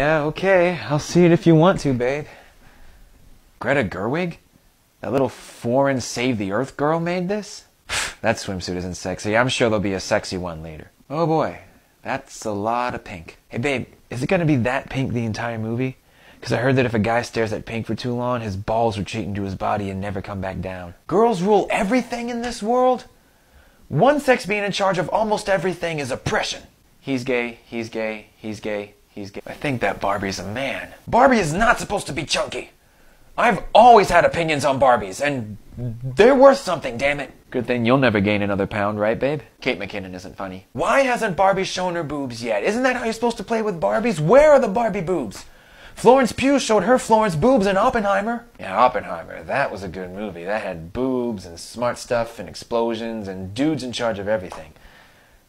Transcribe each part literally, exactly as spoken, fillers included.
Yeah, okay, I'll see it if you want to, babe. Greta Gerwig? That little foreign Save the Earth girl made this? That swimsuit isn't sexy. I'm sure there'll be a sexy one later. Oh boy, that's a lot of pink. Hey babe, is it gonna be that pink the entire movie? Because I heard that if a guy stares at pink for too long, his balls retreat into his body and never come back down. Girls rule everything in this world? One sex being in charge of almost everything is oppression. He's gay, he's gay, he's gay, he's gay. I think that Barbie's a man. Barbie is not supposed to be chunky. I've always had opinions on Barbies, and they're worth something, damn it. Good thing you'll never gain another pound, right, babe? Kate McKinnon isn't funny. Why hasn't Barbie shown her boobs yet? Isn't that how you're supposed to play with Barbies? Where are the Barbie boobs? Florence Pugh showed her Florence boobs in Oppenheimer. Yeah, Oppenheimer, that was a good movie. That had boobs and smart stuff and explosions and dudes in charge of everything.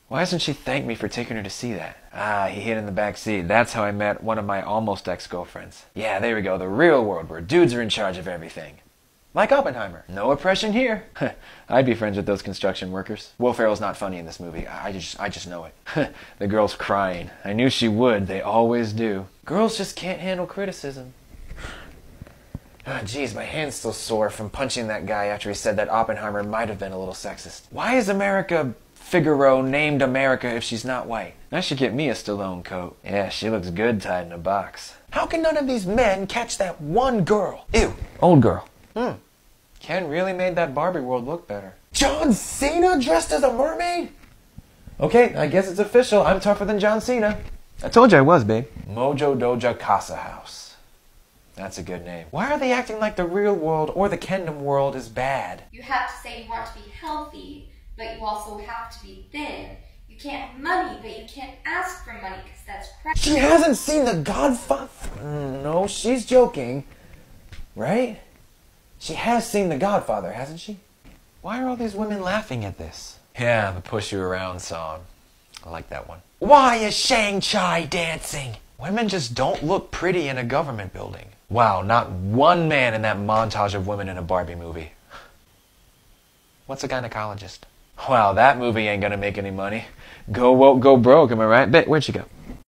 Why hasn't she thanked me for taking her to see that? Ah, he hid in the back seat. That's how I met one of my almost ex-girlfriends. Yeah, there we go, the real world where dudes are in charge of everything. Like Oppenheimer. No oppression here. I'd be friends with those construction workers. Will Ferrell's not funny in this movie. I just, I just know it. The girl's crying. I knew she would. They always do. Girls just can't handle criticism. Ah, jeez, my hand's still sore from punching that guy after he said that Oppenheimer might have been a little sexist. Why is America Figaro named America if she's not white? That should get me a Stallone coat. Yeah, she looks good tied in a box. How can none of these men catch that one girl? Ew. Old girl. Hmm. Ken really made that Barbie world look better. John Cena dressed as a mermaid? Okay, I guess it's official. I'm tougher than John Cena. I told you I was, babe. Mojo Dojo Casa House. That's a good name. Why are they acting like the real world or the Kendom world is bad? You have to say you want to be healthy, but you also have to be thin. You can't have money, but you can't ask for money because that's crap. She hasn't seen the Godfather. No, she's joking. Right? She has seen The Godfather, hasn't she? Why are all these women laughing at this? Yeah, the push you around song. I like that one. Why is Shang-Chi dancing? Women just don't look pretty in a government building. Wow, not one man in that montage of women in a Barbie movie. What's a gynecologist? Wow, that movie ain't gonna make any money. Go woke, go broke, am I right? Bet, where'd she go?